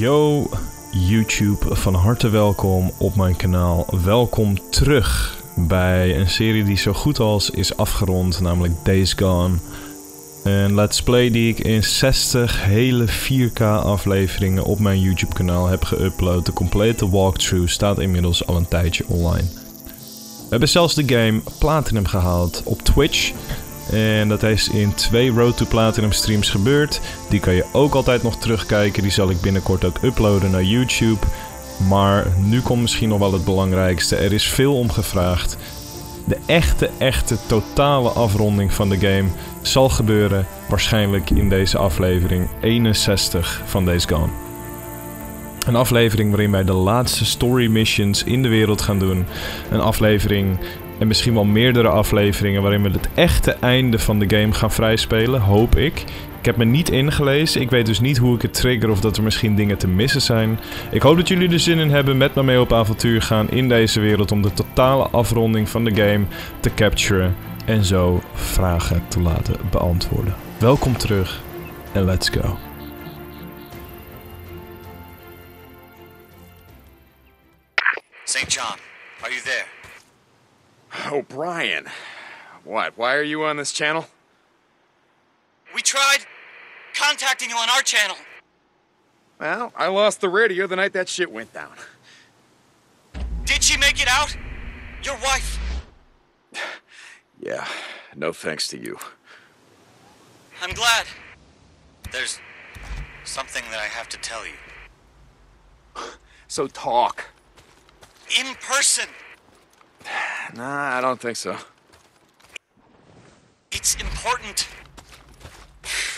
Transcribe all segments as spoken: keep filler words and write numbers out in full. Yo YouTube, van harte welkom op mijn kanaal. Welkom terug bij een serie die zo goed als is afgerond, namelijk Days Gone. Een let's play die ik in zestig hele vier K afleveringen op mijn YouTube kanaal heb geüpload. De complete walkthrough staat inmiddels al een tijdje online. We hebben zelfs de game Platinum gehaald op Twitch. En dat is in twee Road to Platinum streams gebeurd. Die kan je ook altijd nog terugkijken. Die zal ik binnenkort ook uploaden naar YouTube. Maar nu komt misschien nog wel het belangrijkste. Er is veel om gevraagd. De echte, echte, totale afronding van de game zal gebeuren. Waarschijnlijk in deze aflevering eenenzestig van Days Gone. Een aflevering waarin wij de laatste story missions in de wereld gaan doen. Een aflevering... En misschien wel meerdere afleveringen waarin we het echte einde van de game gaan vrijspelen, hoop ik. Ik heb me niet ingelezen, ik weet dus niet hoe ik het trigger of dat er misschien dingen te missen zijn. Ik hoop dat jullie er zin in hebben, met me mee op avontuur gaan in deze wereld om de totale afronding van de game te capturen en zo vragen te laten beantwoorden. Welkom terug en let's go. Saint John, are you there? O'Brien, what? Why are you on this channel? We tried contacting you on our channel. Well, I lost the radio the night that shit went down. Did she make it out? Your wife? Yeah, no thanks to you. I'm glad. There's something that I have to tell you. So talk. In person. Nah, I don't think so. It's important.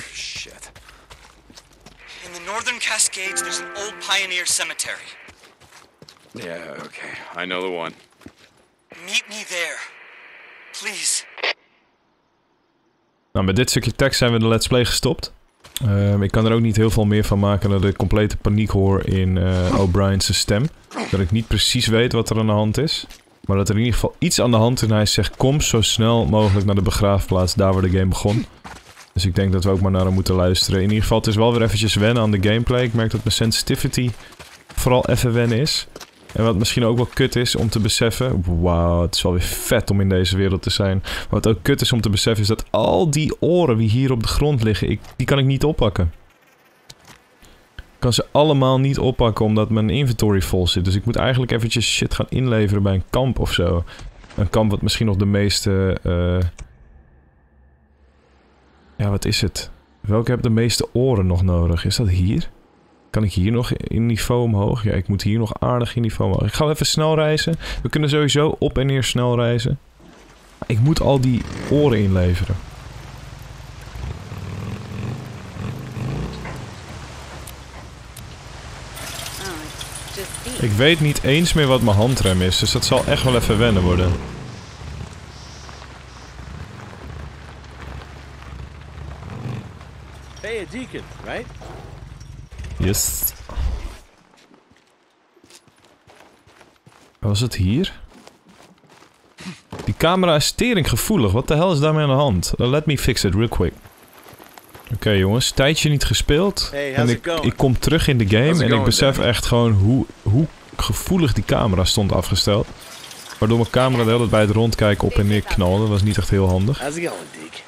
Shit. In the Northern Cascades, there's an old pioneer cemetery. Yeah, okay. I know the one. Meet me there. Please. Nou, met dit stukje tekst zijn we de let's play gestopt. Um, ik kan er ook niet heel veel meer van maken dat ik complete paniek hoor in uh, O'Brien's stem. Dat ik niet precies weet wat er aan de hand is. Maar dat er in ieder geval iets aan de hand is en hij zegt, kom zo snel mogelijk naar de begraafplaats, daar waar de game begon. Dus ik denk dat we ook maar naar hem moeten luisteren. In ieder geval, het is wel weer eventjes wennen aan de gameplay. Ik merk dat mijn sensitivity vooral even wennen is. En wat misschien ook wel kut is om te beseffen, wauw, het is wel weer vet om in deze wereld te zijn. Wat ook kut is om te beseffen is dat al die oren die hier op de grond liggen, ik, die kan ik niet oppakken. Ik kan ze allemaal niet oppakken omdat mijn inventory vol zit. Dus ik moet eigenlijk eventjes shit gaan inleveren bij een kamp of zo. Een kamp wat misschien nog de meeste... Uh... Ja, wat is het? Welke heb de meeste oren nog nodig? Is dat hier? Kan ik hier nog in niveau omhoog? Ja, ik moet hier nog aardig in niveau omhoog. Ik ga even snel reizen. We kunnen sowieso op en neer snel reizen. Ik moet al die oren inleveren. Ik weet niet eens meer wat mijn handrem is, dus dat zal echt wel even wennen worden. Hey, a deacon, right? Yes. Was het hier? Die camera is teringgevoelig. Wat de hel is daarmee aan de hand? Let me fix it real quick. Oké okay, jongens, tijdje niet gespeeld hey, en ik, ik kom terug in de game how's en ik besef down? Echt gewoon hoe, hoe gevoelig die camera stond afgesteld. Waardoor mijn camera de hele tijd bij het rondkijken op en neer knalde, dat was niet echt heel handig. How's it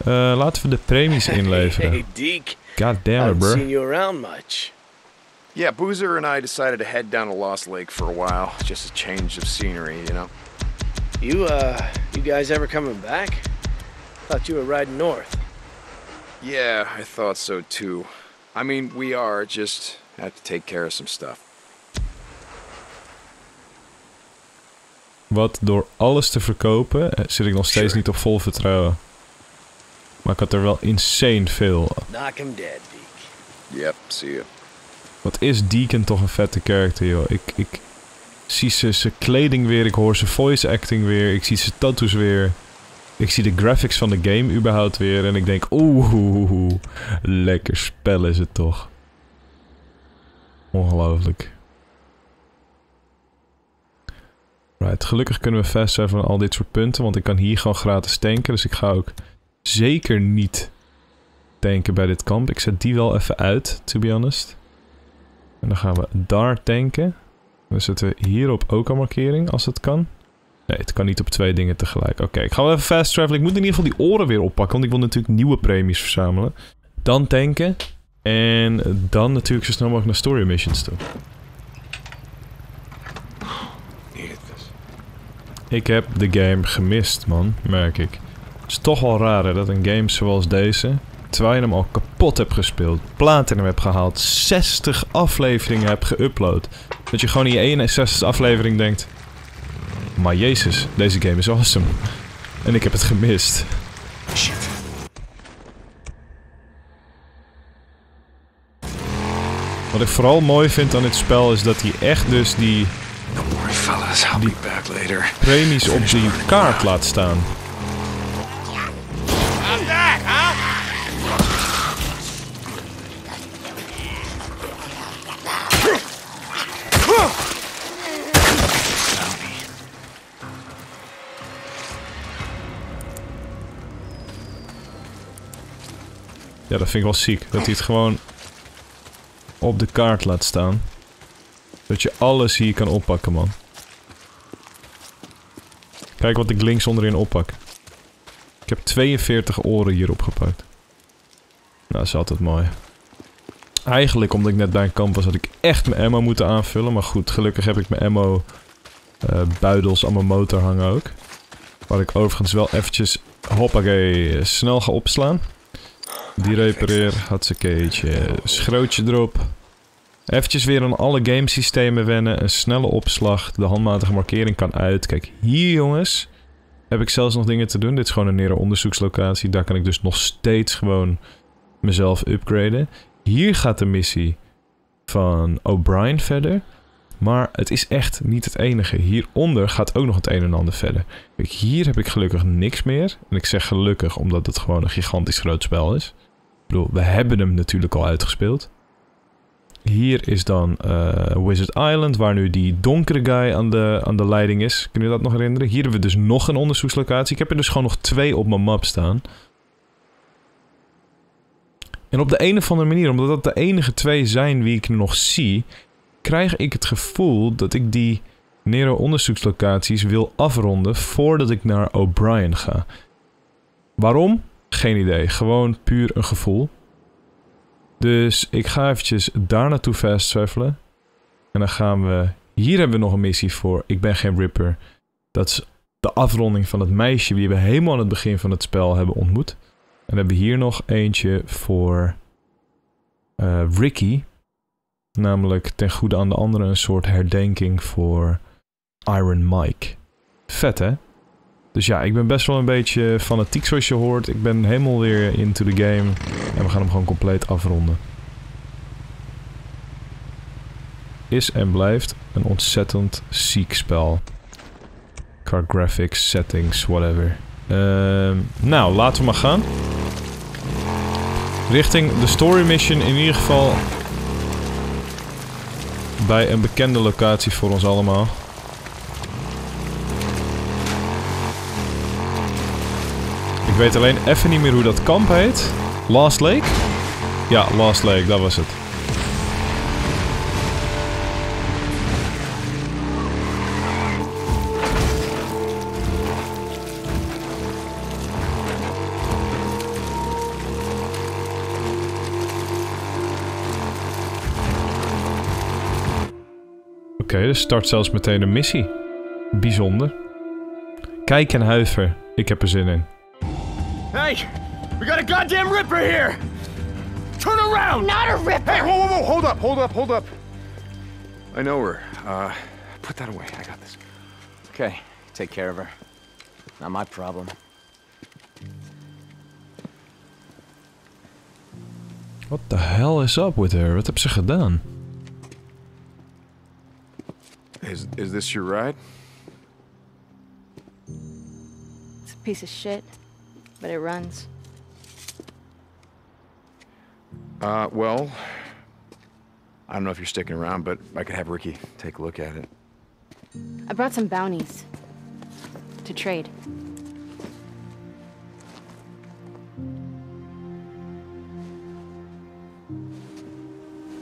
going, uh, laten we de premies inleveren. Hey, Deke. God damn it, bro. Yeah, Boozer and I decided to head down to Lost Lake for a while, just a change of scenery, you know. You, uh, you guys ever coming back? Thought you were riding north. Yeah, I thought so too. I mean, we are, just have to take care of some stuff. Wat door alles te verkopen, zit ik nog steeds sure. niet op vol vertrouwen. Maar ik had er wel insane veel. Knock him dead, Deacon. Yep, see you. Wat is Deacon toch een vette karakter, joh. Ik, ik zie ze, ze kleding weer, ik hoor ze voice acting weer, ik zie ze tattoos weer. Ik zie de graphics van de game überhaupt weer en ik denk, oeh, lekker spel is het toch. Ongelooflijk. Right, gelukkig kunnen we vast zijn van al dit soort punten, want ik kan hier gewoon gratis tanken. Dus ik ga ook zeker niet tanken bij dit kamp. Ik zet die wel even uit, to be honest. En dan gaan we daar tanken. We zetten hierop ook een markering als het kan. Nee, het kan niet op twee dingen tegelijk. Oké, okay, ik ga wel even fast travelen. Ik moet in ieder geval die oren weer oppakken, want ik wil natuurlijk nieuwe premies verzamelen. Dan tanken. En dan natuurlijk zo snel mogelijk naar story missions toe. Ik heb de game gemist, man, merk ik. Het is toch wel raar hè, dat een game zoals deze, terwijl je hem al kapot hebt gespeeld, platinum hebt gehaald, zestig afleveringen hebt geüpload. Dat je gewoon in je eenenzestigste aflevering denkt, maar jezus, deze game is awesome. En ik heb het gemist. Shit. Wat ik vooral mooi vind aan dit spel is dat hij echt dus die... die premies op die kaart laat staan. Ja, dat vind ik wel ziek. Dat hij het gewoon op de kaart laat staan. Dat je alles hier kan oppakken, man. Kijk wat ik links onderin oppak. Ik heb tweeënveertig oren hierop gepakt. Nou, dat is altijd mooi. Eigenlijk, omdat ik net bij een kamp was, had ik echt mijn ammo moeten aanvullen. Maar goed, gelukkig heb ik mijn ammo uh, buidels aan mijn motor hangen ook. Waar ik overigens wel eventjes, hoppakee, snel ga opslaan. Die repareer, had ze keertje, schrootje erop. Eventjes weer aan alle gamesystemen wennen, een snelle opslag, de handmatige markering kan uit. Kijk, hier jongens, heb ik zelfs nog dingen te doen. Dit is gewoon een Nero onderzoekslocatie, daar kan ik dus nog steeds gewoon mezelf upgraden. Hier gaat de missie van O'Brien verder, maar het is echt niet het enige. Hieronder gaat ook nog het een en ander verder. Kijk, hier heb ik gelukkig niks meer. En ik zeg gelukkig, omdat het gewoon een gigantisch groot spel is. Ik bedoel, we hebben hem natuurlijk al uitgespeeld. Hier is dan uh, Wizard Island, waar nu die donkere guy aan de, aan de leiding is. Kun je dat nog herinneren? Hier hebben we dus nog een onderzoekslocatie. Ik heb er dus gewoon nog twee op mijn map staan. En op de een of andere manier, omdat dat de enige twee zijn die ik nog zie, krijg ik het gevoel dat ik die Nero onderzoekslocaties wil afronden voordat ik naar O'Brien ga. Waarom? Geen idee. Gewoon puur een gevoel. Dus ik ga eventjes daar naartoe fast travelen. En dan gaan we... Hier hebben we nog een missie voor. Ik ben geen Ripper. Dat is de afronding van het meisje die we helemaal aan het begin van het spel hebben ontmoet. En dan hebben we hier nog eentje voor uh, Ricky. Namelijk ten goede aan de andere een soort herdenking voor Iron Mike. Vet hè? Dus ja, ik ben best wel een beetje fanatiek zoals je hoort. Ik ben helemaal weer into the game. En we gaan hem gewoon compleet afronden. Is en blijft een ontzettend ziek spel. Qua graphics, settings, whatever. Uh, nou, laten we maar gaan. Richting de story mission in ieder geval... bij een bekende locatie voor ons allemaal. Ik weet alleen even niet meer hoe dat kamp heet. Lost Lake? Ja, Lost Lake, dat was het. Oké, okay, dus start zelfs meteen een missie. Bijzonder. Kijk en huiver, ik heb er zin in. Hey, we got a goddamn ripper here! Turn around! Not a ripper! Hey, whoa, whoa, whoa, hold up, hold up, hold up. I know her. Uh, put that away, I got this. Okay, take care of her. Not my problem. What the hell is up with her? Wat heb ze gedaan? Is, is this your ride? It's a piece of shit. But it runs. Uh, well, I don't know if you're sticking around, but I could have Ricky take a look at it. I brought some bounties to trade.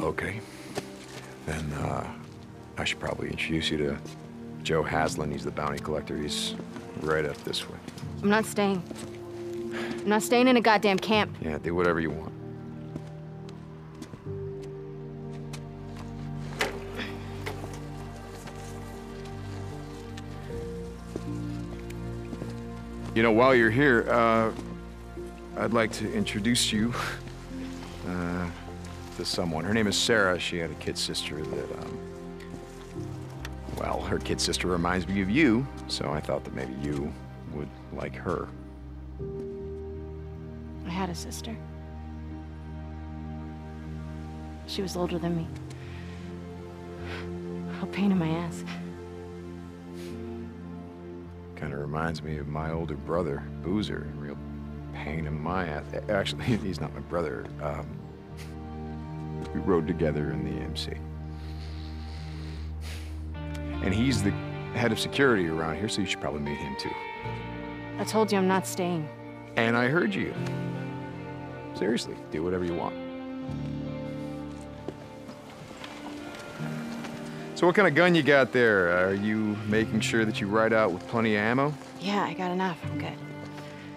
Okay. Then uh, I should probably introduce you to Joe Haslin. He's the bounty collector. He's right up this way. I'm not staying. I'm not staying in a goddamn camp. Yeah, do whatever you want. You know, while you're here, uh, I'd like to introduce you uh, to someone. Her name is Sarah. She had a kid sister that, um, well, her kid sister reminds me of you, so I thought that maybe you would like her. I had a sister. She was older than me. A pain in my ass. Kind of reminds me of my older brother, Boozer. Real pain in my ass. Actually, he's not my brother. Um, we rode together in the A M C. And he's the head of security around here, so you should probably meet him too. I told you I'm not staying. And I heard you. Seriously, do whatever you want. So what kind of gun you got there? Are you making sure that you ride out with plenty of ammo? Yeah, I got enough. I'm good.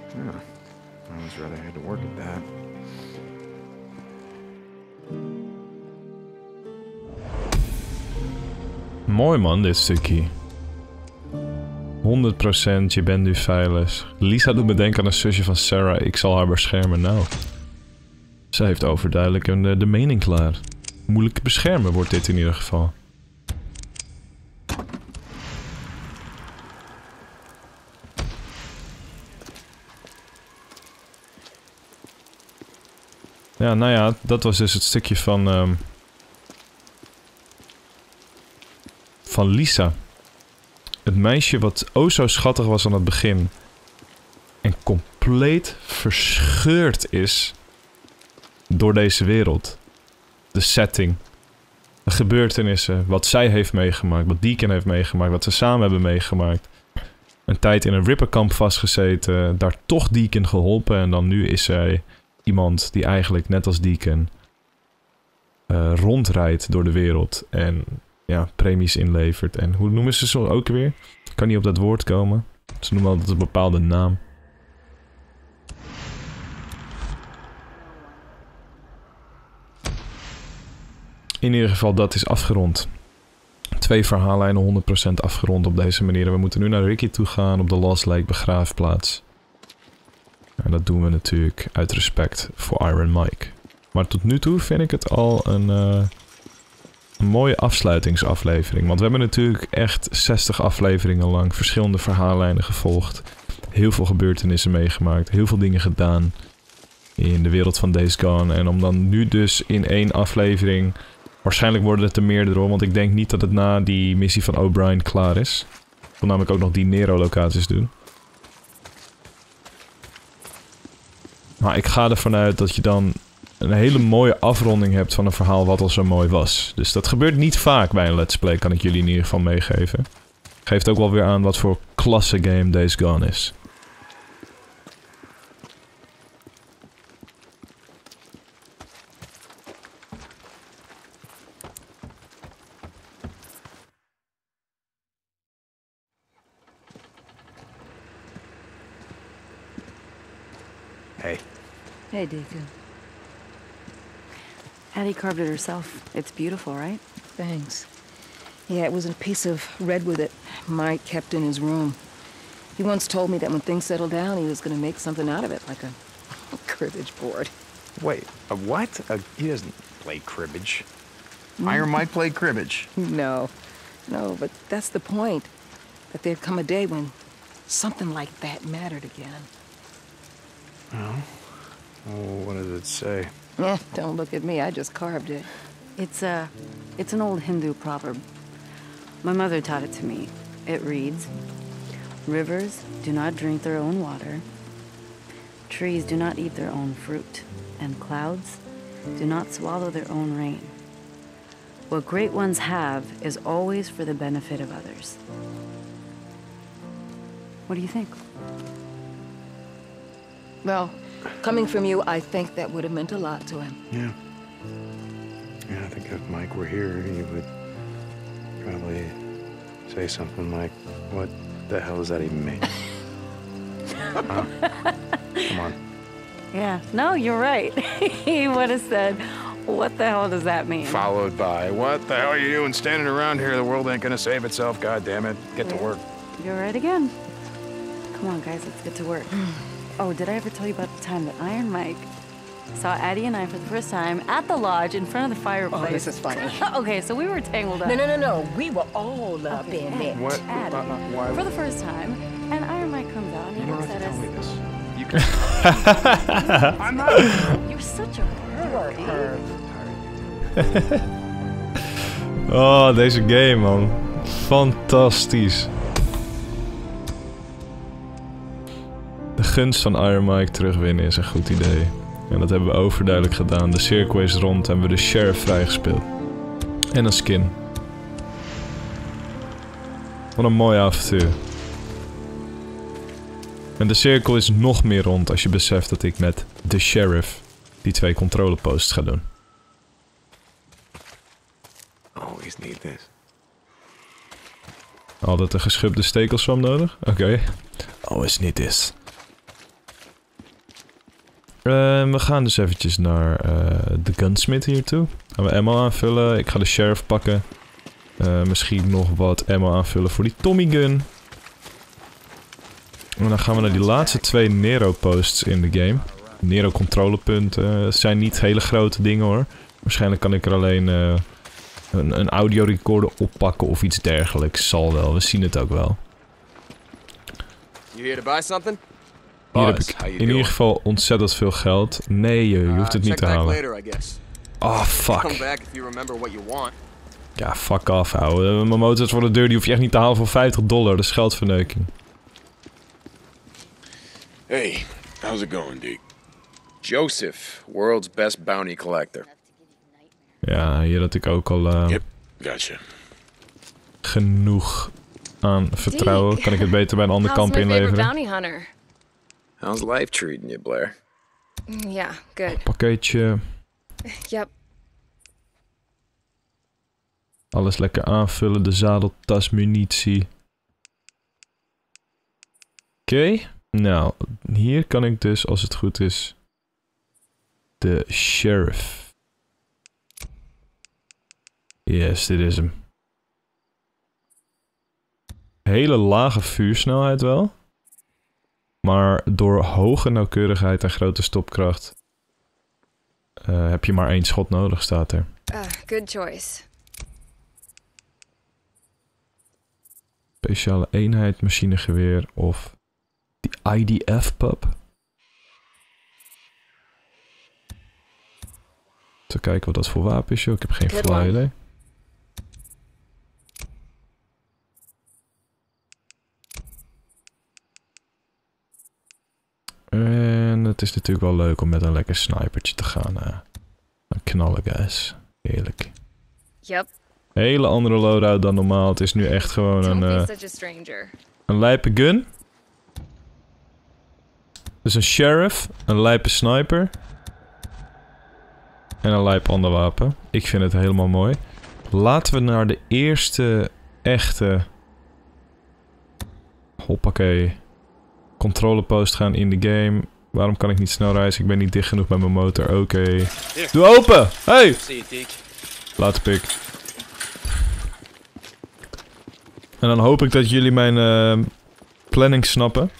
Yeah. I was rather had to work at that. Mooi man, dit stukje. honderd procent, je bent nu veilig. Lisa doet me denken aan een zusje van Sarah. Ik zal haar beschermen. Nou, zij heeft overduidelijk een, de mening klaar. Moeilijk te beschermen wordt dit in ieder geval. Ja, nou ja, dat was dus het stukje van... Um, van Lisa. Het meisje wat o zo schattig was aan het begin. En compleet verscheurd is... door deze wereld. De setting. De gebeurtenissen. Wat zij heeft meegemaakt. Wat Deacon heeft meegemaakt. Wat ze samen hebben meegemaakt. Een tijd in een ripperkamp vastgezeten. Daar toch Deacon geholpen. En dan nu is zij... iemand die eigenlijk, net als Deacon, uh, rondrijdt door de wereld en ja, premies inlevert. En hoe noemen ze ze ook weer? Ik kan niet op dat woord komen. Ze noemen altijd een bepaalde naam. In ieder geval, dat is afgerond. Twee verhaallijnen honderd procent afgerond op deze manier. We moeten nu naar Ricky toe gaan op de Lost Lake begraafplaats. En dat doen we natuurlijk uit respect voor Iron Mike. Maar tot nu toe vind ik het al een, uh, een mooie afsluitingsaflevering. Want we hebben natuurlijk echt zestig afleveringen lang verschillende verhaallijnen gevolgd. Heel veel gebeurtenissen meegemaakt. Heel veel dingen gedaan in de wereld van Days Gone. En om dan nu dus in één aflevering... Waarschijnlijk worden het er meerdere hoor. Want ik denk niet dat het na die missie van O'Brien klaar is. Ik wil namelijk ook nog die Nero locaties doen. Maar ik ga ervan uit dat je dan een hele mooie afronding hebt van een verhaal wat al zo mooi was. Dus dat gebeurt niet vaak bij een Let's Play, kan ik jullie in ieder geval meegeven. Geeft ook wel weer aan wat voor klasse game Days Gone is. Hey, Deacon. Addy carved it herself. It's beautiful, right? Thanks. Yeah, it was a piece of redwood that Mike kept in his room. He once told me that when things settled down, he was going to make something out of it, like a, a cribbage board. Wait, a what? A, he doesn't play cribbage. Mm. Iron Mike played cribbage. No, no, but that's the point. That there'd come a day when something like that mattered again. Well... Oh, what does it say? Eh, don't look at me. I just carved it. It's a, it's an old Hindu proverb. My mother taught it to me. It reads, rivers do not drink their own water, trees do not eat their own fruit, and clouds do not swallow their own rain. What great ones have is always for the benefit of others. What do you think? Well... Coming from you, I think that would have meant a lot to him. Yeah. Yeah, I think if Mike were here, he would probably say something like, what the hell does that even mean? Huh? Come on. Yeah, no, you're right. He would have said, what the hell does that mean? Followed by, what the hell are you doing standing around here? The world ain't gonna save itself, god damn it. Get yeah. to work. You're right again. Come on, guys, let's get to work. Oh, did I ever tell you about the time that Iron Mike saw Addy and I for the first time at the lodge in front of the fireplace? Oh, this is funny. Okay, so we were tangled up. No, no, no, no. We were all up okay. in it. What? Addy, uh, why? For the first time, and Iron Mike comes out and he looks at us. You don't have to tell me this. You can. I'm not. You're such a pervert. Oh, deze game, man. Fantastisch. De gunst van Iron Mike terugwinnen is een goed idee. En dat hebben we overduidelijk gedaan. De cirkel is rond en we de sheriff vrijgespeeld. En een skin. Wat een mooi avontuur. En de cirkel is nog meer rond als je beseft dat ik met de sheriff die twee controleposts ga doen. Always need this. Altijd een geschubde stekelswam nodig? Oké. Okay. Always need this. Uh, we gaan dus eventjes naar uh, de gunsmith hier toe. Gaan we ammo aanvullen. Ik ga de sheriff pakken. Uh, misschien nog wat ammo aanvullen voor die Tommy gun. En dan gaan we naar die laatste twee Nero posts in de game. Nero controlepunten. Uh, zijn niet hele grote dingen hoor. Waarschijnlijk kan ik er alleen uh, een, een audiorecorder oppakken of iets dergelijks. Zal wel, we zien het ook wel. You here to buy something? Hier heb ik in ieder geval ontzettend veel geld. Nee, je hoeft het niet te halen. Oh, fuck. Ja, fuck off, ouwe. Mijn motors voor de deur, die hoef je echt niet te halen voor vijftig dollar. Dat is geldverneuking. Hey, how's it going, Deke? Joseph, world's best bounty collector. Ja, hier had ik ook al... Uh, yep, gotcha. Genoeg aan vertrouwen. Kan ik het beter bij een ander kamp inleveren? How's life treating you, Blair? Yeah, good. Pakketje. Yep. Alles lekker aanvullen, de zadeltas, munitie. Oké. Okay. Nou, hier kan ik dus, als het goed is, de sheriff. Yes, dit is hem. Hele lage vuursnelheid wel. Maar door hoge nauwkeurigheid en grote stopkracht uh, heb je maar één schot nodig, staat er. Uh, good choice. Speciale eenheid, machinegeweer of die I D F-pub. Even kijken wat dat voor wapen is, joh. Ik heb geen flauw idee. En het is natuurlijk wel leuk om met een lekker snipertje te gaan uh, knallen, guys. Heerlijk. Yep. Hele andere loadout dan normaal. Het is nu echt gewoon een, uh, een lijpe gun. Dus een sheriff, een lijpe sniper. En een lijp ander wapen. Ik vind het helemaal mooi. Laten we naar de eerste echte... Hoppakee. Controlepost gaan in de game. Waarom kan ik niet snel reizen? Ik ben niet dicht genoeg bij mijn motor. Oké. Okay. Doe open! Hey! Later, pik. En dan hoop ik dat jullie mijn uh, planning snappen.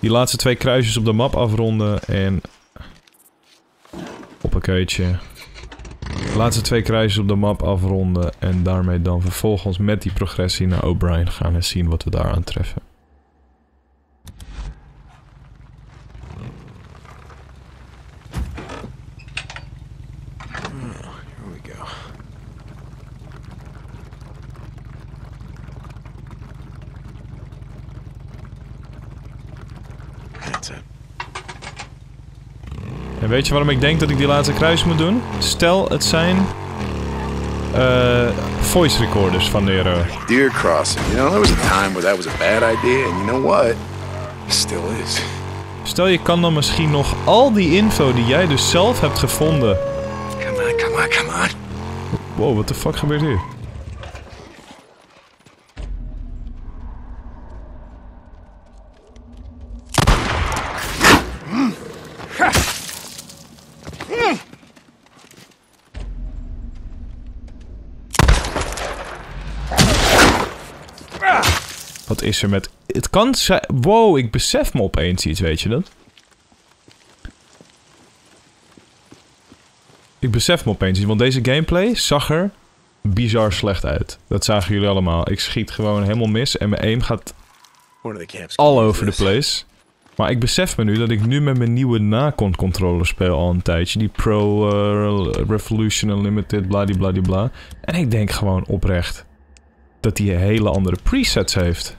Die laatste twee kruisjes op de map afronden en... Hoppakeetje. De laatste twee kruisjes op de map afronden en daarmee dan vervolgens met die progressie naar O'Brien gaan en zien wat we daar aantreffen. Weet je waarom ik denk dat ik die laatste kruis moet doen? Stel, het zijn uh, voice recorders van Nero. Deer Crossing. You know, there was a time where that was a bad idea, and you know what? It still is. Stel, je kan dan misschien nog al die info die jij dus zelf hebt gevonden. Come on, come Oh, come on. Wow, wat de fuck gebeurt hier? Wat is er met... Het kan zijn... Wow, ik besef me opeens iets, weet je dat? Ik besef me opeens iets, want deze gameplay zag er bizar slecht uit. Dat zagen jullie allemaal. Ik schiet gewoon helemaal mis en mijn aim gaat all over the place. Maar ik besef me nu dat ik nu met mijn nieuwe Nacon controller speel al een tijdje. Die Pro uh, Revolution Unlimited, bladibladibla. En ik denk gewoon oprecht dat die hele andere presets heeft.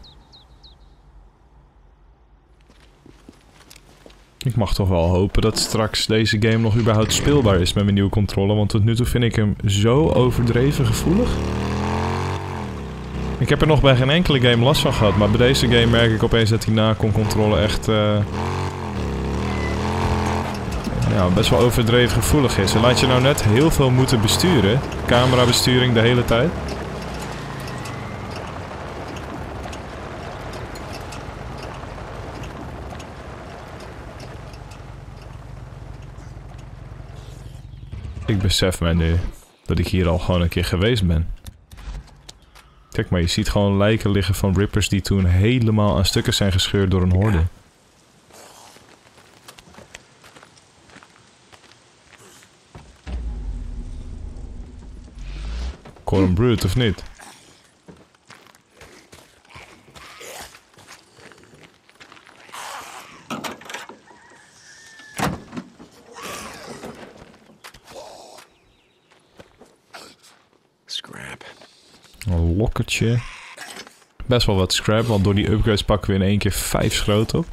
Ik mag toch wel hopen dat straks deze game nog überhaupt speelbaar is met mijn nieuwe controller, want tot nu toe vind ik hem zo overdreven gevoelig. Ik heb er nog bij geen enkele game last van gehad, maar bij deze game merk ik opeens dat die Nacon controller echt uh, ja, best wel overdreven gevoelig is. En laat je nou net heel veel moeten besturen, camerabesturing de hele tijd. Ik besef mij nu dat ik hier al gewoon een keer geweest ben. Kijk maar, je ziet gewoon lijken liggen van rippers die toen helemaal aan stukken zijn gescheurd door een horde. Corn brute of niet? Lokkertje. Best wel wat scrap, want door die upgrades pakken we in één keer vijf schroot op.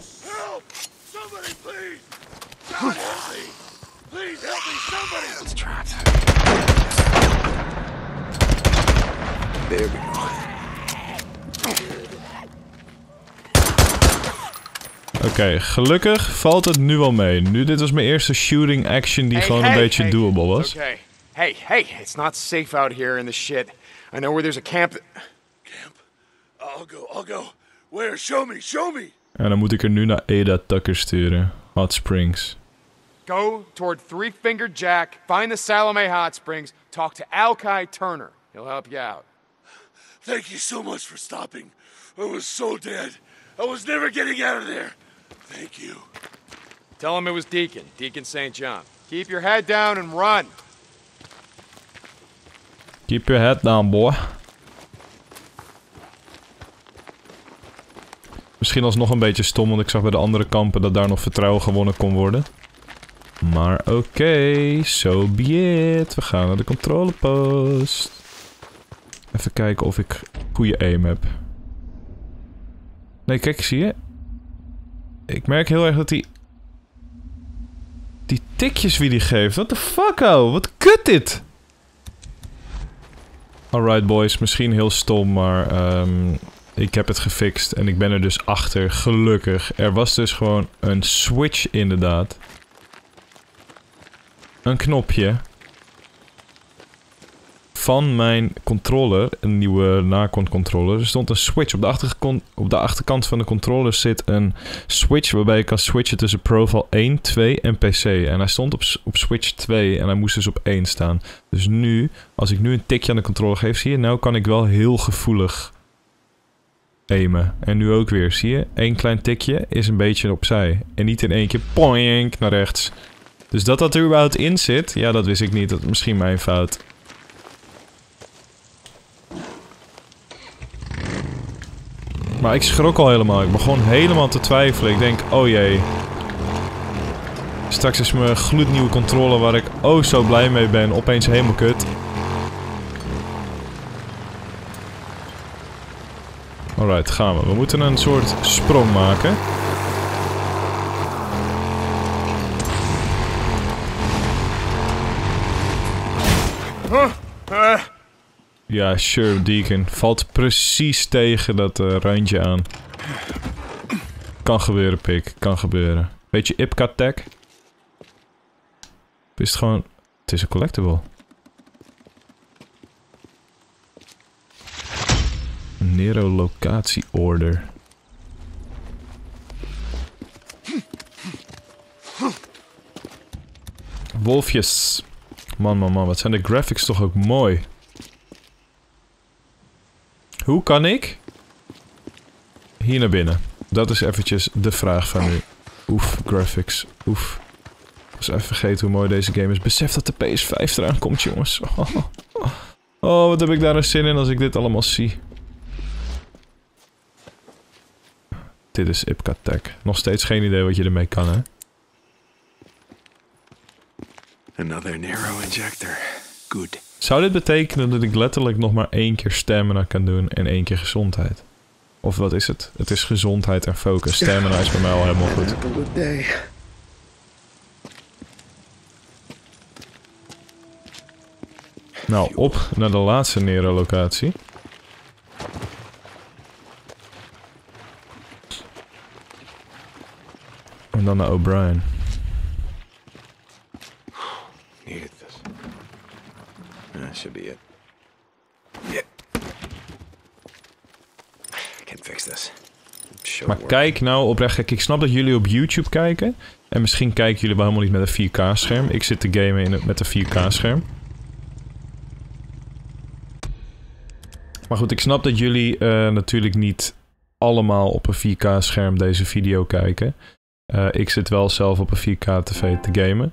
Oké, okay, gelukkig valt het nu wel mee. Nu, dit was mijn eerste shooting action die hey, gewoon hey, een beetje hey, doable was. Okay. Hey, hey, it's not safe out here in the shit. I know where there's a camp. Camp? I'll go, I'll go. Where? Show me, show me. En dan moet ik er nu naar Ada Tucker sturen. Hot Springs. Go toward Three-Fingered Jack. Find the Salome Hot Springs. Talk to Al-Kai Turner. He'll help you out. Thank you so much for stopping. I was so dead. I was never getting out of there. Thank you. Tell him it was Deacon, Deacon Saint John. Keep your head down and run. Keep your head down, boy. Misschien alsnog een beetje stom, want ik zag bij de andere kampen dat daar nog vertrouwen gewonnen kon worden. Maar oké, okay, so be it. We gaan naar de controlepost. Even kijken of ik goede aim heb. Nee, kijk, zie je? Ik merk heel erg dat die... Die tikjes wie die geeft. What the fuck, oh? Wat kut dit? Alright boys, misschien heel stom, maar um, ik heb het gefixt en ik ben er dus achter, gelukkig. Er was dus gewoon een switch inderdaad. Een knopje. Van mijn controller, een nieuwe Nacon controller, er stond een switch. Op de, achterkant, op de achterkant van de controller zit een switch waarbij je kan switchen tussen profile één, twee en P C. En hij stond op, op switch twee en hij moest dus op één staan. Dus nu, als ik nu een tikje aan de controller geef, zie je, nou kan ik wel heel gevoelig aimen. En nu ook weer, zie je, één klein tikje is een beetje opzij. En niet in één keer poink naar rechts. Dus dat dat er überhaupt in zit, ja dat wist ik niet, dat is misschien mijn fout. Maar ik schrok al helemaal. Ik begon helemaal te twijfelen. Ik denk, oh jee. Straks is mijn gloednieuwe controller waar ik oh zo blij mee ben opeens helemaal kut. Alright, gaan we. We moeten een soort sprong maken. Ja, sure, Deacon. Valt precies tegen dat uh, randje aan. Kan gebeuren, pik. Kan gebeuren. Beetje I P C A tag. Is het gewoon... Het is een collectible. Nero locatieorder. Wolfjes. Man, man, man. Wat zijn de graphics toch ook mooi. Hoe kan ik hier naar binnen? Dat is eventjes de vraag van nu. Oef, graphics. Oef. Ik was even vergeten hoe mooi deze game is. Besef dat de P S vijf eraan komt, jongens. Oh, oh. Oh, wat heb ik daar nou zin in als ik dit allemaal zie. Dit is Ipkatek. Nog steeds geen idee wat je ermee kan, hè? Another Nero injector. Good. Zou dit betekenen dat ik letterlijk nog maar één keer stamina kan doen en één keer gezondheid? Of wat is het? Het is gezondheid en focus. Stamina is bij mij al helemaal goed. Nou, op naar de laatste Nero-locatie. En dan naar O'Brien. That should be it. Yeah. I can fix this. Sure. Maar kijk nou oprecht, ik snap dat jullie op YouTube kijken. En misschien kijken jullie wel helemaal niet met een vier K scherm. Ik zit te gamen in het, met een vier K scherm. Maar goed, ik snap dat jullie uh, natuurlijk niet allemaal op een vier K scherm deze video kijken. Uh, ik zit wel zelf op een vier K tv te gamen.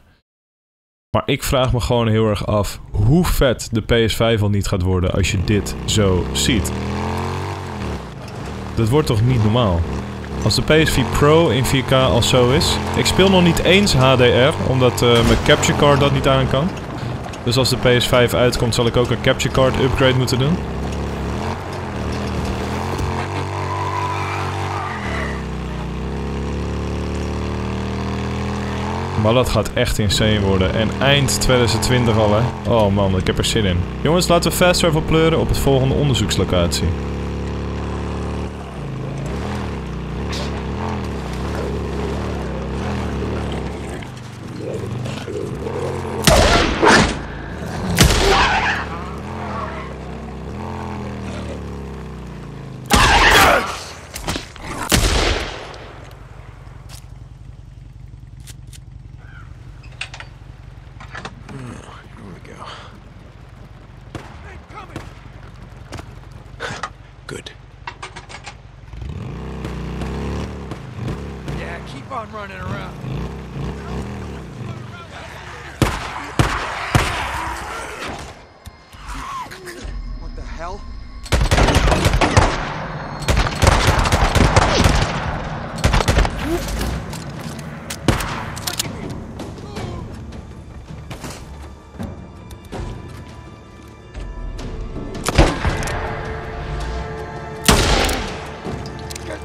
Maar ik vraag me gewoon heel erg af hoe vet de P S vijf al niet gaat worden als je dit zo ziet. Dat wordt toch niet normaal? Als de P S vier Pro in vier K al zo is. Ik speel nog niet eens H D R, omdat uh, mijn capture card dat niet aan kan. Dus als de P S vijf uitkomt zal ik ook een capture card upgrade moeten doen. Maar dat gaat echt insane worden. En eind twintig twintig al, hè. Oh man, ik heb er zin in. Jongens, laten we fast travel pleuren op het volgende onderzoekslocatie.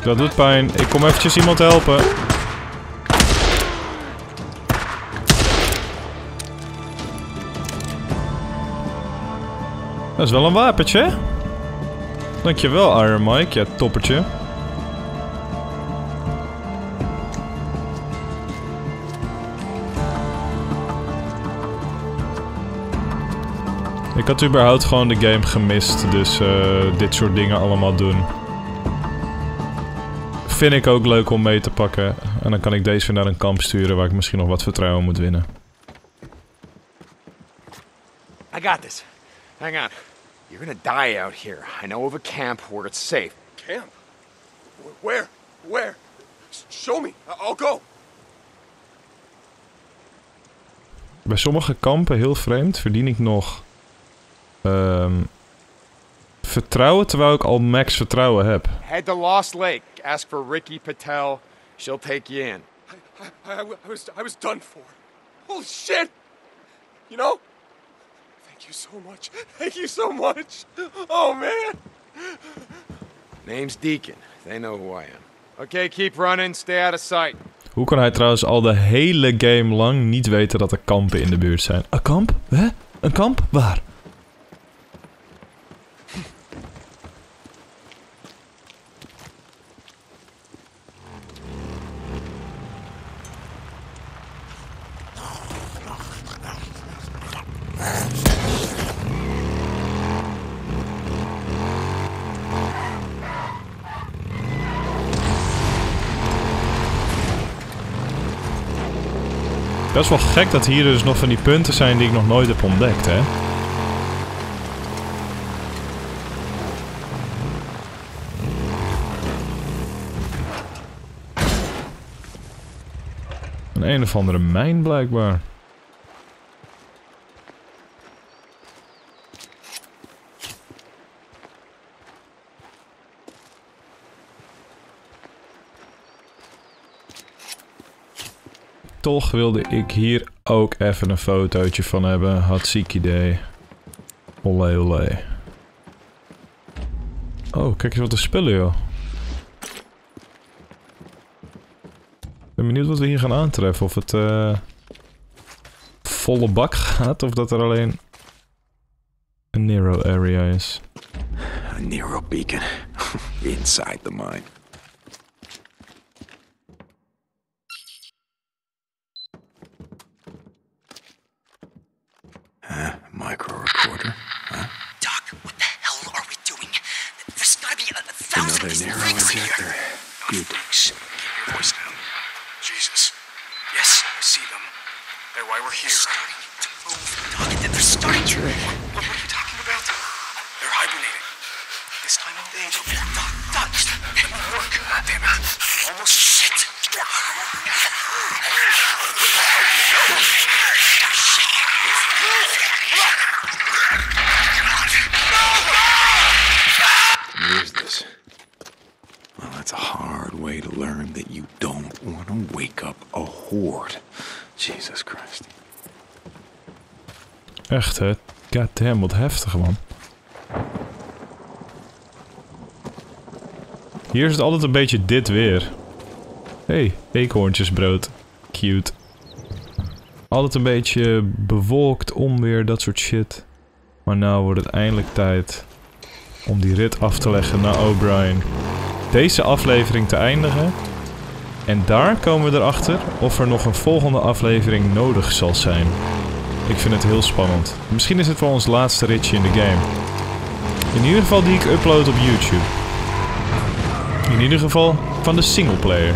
Dat doet pijn. Ik kom eventjes iemand helpen. Dat is wel een wapentje. Dankjewel, Iron Mike. Ja, toppertje. Ik had überhaupt gewoon de game gemist, dus uh, dit soort dingen allemaal doen. Vind ik ook leuk om mee te pakken. En dan kan ik deze weer naar een kamp sturen waar ik misschien nog wat vertrouwen moet winnen. I got this. Hang on. You're gonna die out here. I know of a camp where it's safe. Camp? Where? Where? Show me. I'll go. Bij sommige kampen, heel vreemd, verdien ik nog um, vertrouwen terwijl ik al max vertrouwen heb. Head to Lost Lake. Ask for Ricky Patel. She'll take you in. I, I, I, was, I was done for. Holy shit! You know? Thank you so much. Thank you so much. Oh, man. Name's Deacon. They know who I am. Okay, keep running. Stay out of sight. Hoe kan hij trouwens al de hele game lang niet weten dat er kampen in de buurt zijn? Een kamp? Hè? Een kamp? Waar? Best wel gek dat hier dus nog van die punten zijn die ik nog nooit heb ontdekt, hè. Een een of andere mijn blijkbaar. Toch wilde ik hier ook even een fotootje van hebben. Had ziek idee. Olé olé. Oh, kijk eens wat er spullen, joh. Ik ben benieuwd wat we hier gaan aantreffen. Of het uh, volle bak gaat of dat er alleen een Nero area is. Een Nero beacon. Inside the mine. Echt, hè? Goddamn, wat heftig, man. Hier is het altijd een beetje dit weer. Hé, hey, eekhoorntjesbrood. Cute. Altijd een beetje bewolkt, onweer, dat soort shit. Maar nou wordt het eindelijk tijd om die rit af te leggen naar O'Brien. Deze aflevering te eindigen. En daar komen we erachter of er nog een volgende aflevering nodig zal zijn. Ik vind het heel spannend. Misschien is het wel ons laatste ritje in de game. In ieder geval die ik upload op YouTube. In ieder geval van de singleplayer.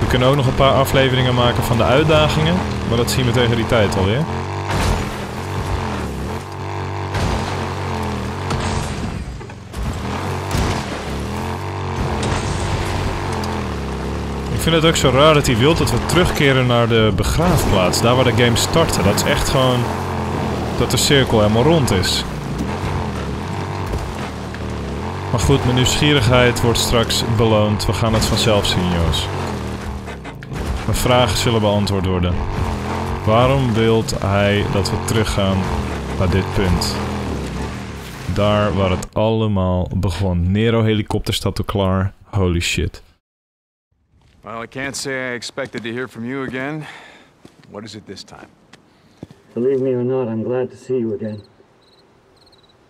We kunnen ook nog een paar afleveringen maken van de uitdagingen. Maar dat zien we tegen die tijd alweer. Ik vind het ook zo raar dat hij wil dat we terugkeren naar de begraafplaats, daar waar de game startte. Dat is echt gewoon dat de cirkel helemaal rond is. Maar goed, mijn nieuwsgierigheid wordt straks beloond. We gaan het vanzelf zien, jongens. Mijn vragen zullen beantwoord worden. Waarom wil hij dat we teruggaan naar dit punt? Daar waar het allemaal begon. Nero-helikopter staat al klaar. Holy shit. Well, I can't say I expected to hear from you again. What is it this time? Believe me or not, I'm glad to see you again.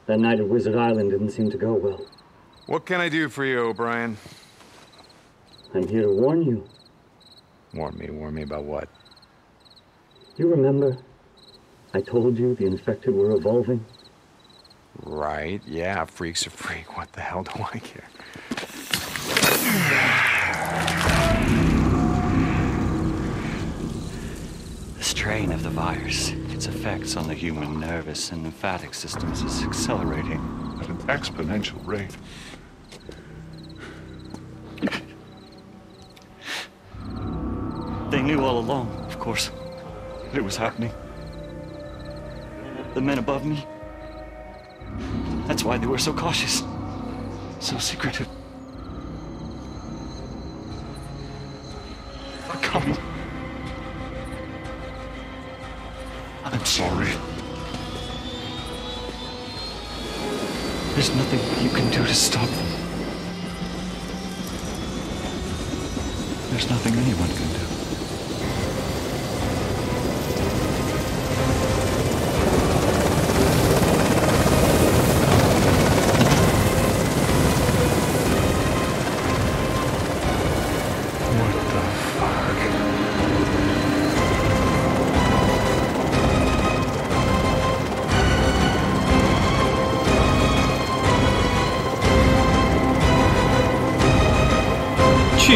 That night at Wizard Island didn't seem to go well. What can I do for you, O'Brien? I'm here to warn you. Warn me? Warn me about what? You remember? I told you the infected were evolving. Right, yeah, freak's a freak. What the hell do I care? The strain of the virus, its effects on the human nervous and lymphatic systems is accelerating at an exponential rate. They knew all along, of course, that it was happening. The men above me, that's why they were so cautious, so secretive. Come. I'm sorry. There's nothing you can do to stop them. There's nothing anyone can do.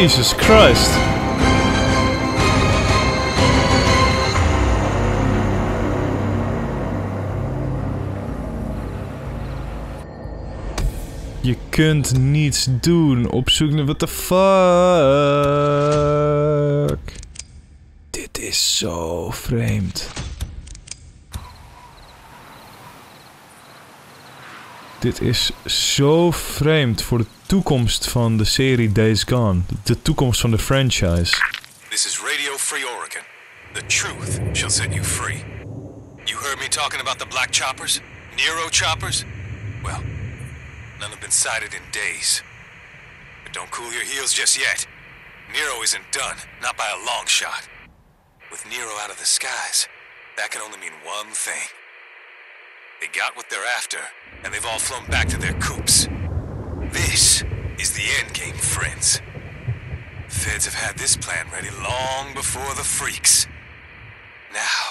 Jesus Christ. Je kunt niets doen. Op zoek naar... What the fuck? Dit is zo vreemd. Dit is zo vreemd voor de toekomst van de serie Days Gone. De toekomst van de franchise. This is Radio Free Oregon. The truth shall set you free. You heard me talking about the black choppers? Nero choppers? Well, none have been sighted in days. But don't cool your heels just yet. Nero isn't done, not by a long shot. With Nero out of the skies, that can only mean one thing. They got what they're after, and they've all flown back to their coops. This is the endgame, friends. The feds have had this plan ready long before the freaks. Now,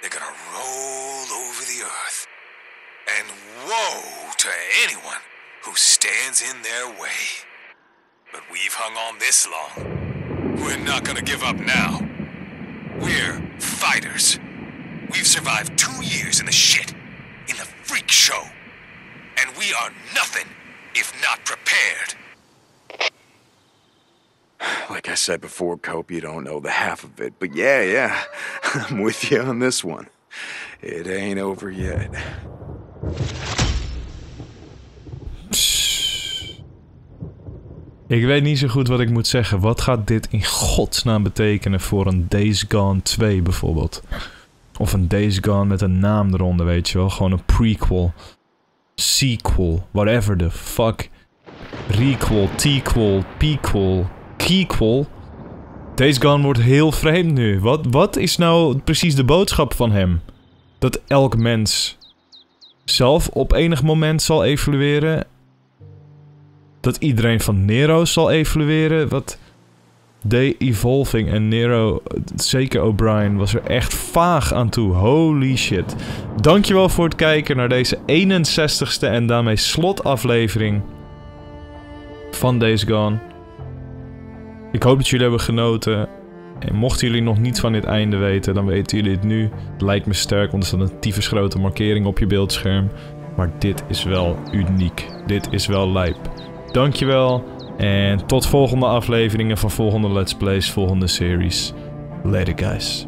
they're gonna roll over the earth. And woe to anyone who stands in their way. But we've hung on this long. We're not gonna give up now. We're fighters. We've survived two years in the shit, in the freak show. And we are nothing if not prepared. Like I said before, Cope, you don't know the half of it. But yeah, yeah, I'm with you on this one. It ain't over yet. Ik weet niet zo goed wat ik moet zeggen. Wat gaat dit in godsnaam betekenen voor een Days Gone twee bijvoorbeeld? Of een Days Gone met een naam eronder, weet je wel. Gewoon een prequel. Sequel. Whatever the fuck. Requel, tequel, pequel, kequel. Days Gone wordt heel vreemd nu. Wat, wat is nou precies de boodschap van hem? Dat elk mens zelf op enig moment zal evolueren. Dat iedereen van Nero zal evolueren. Wat... De Evolving en Nero, zeker O'Brien, was er echt vaag aan toe. Holy shit. Dankjewel voor het kijken naar deze eenenzestigste en daarmee slotaflevering van Days Gone. Ik hoop dat jullie hebben genoten. En mochten jullie nog niets van dit einde weten, dan weten jullie het nu. Het lijkt me sterk, want er staat een tyfus grote markering op je beeldscherm. Maar dit is wel uniek. Dit is wel lijp. Dankjewel. En tot volgende afleveringen van volgende Let's Plays, volgende series. Later guys.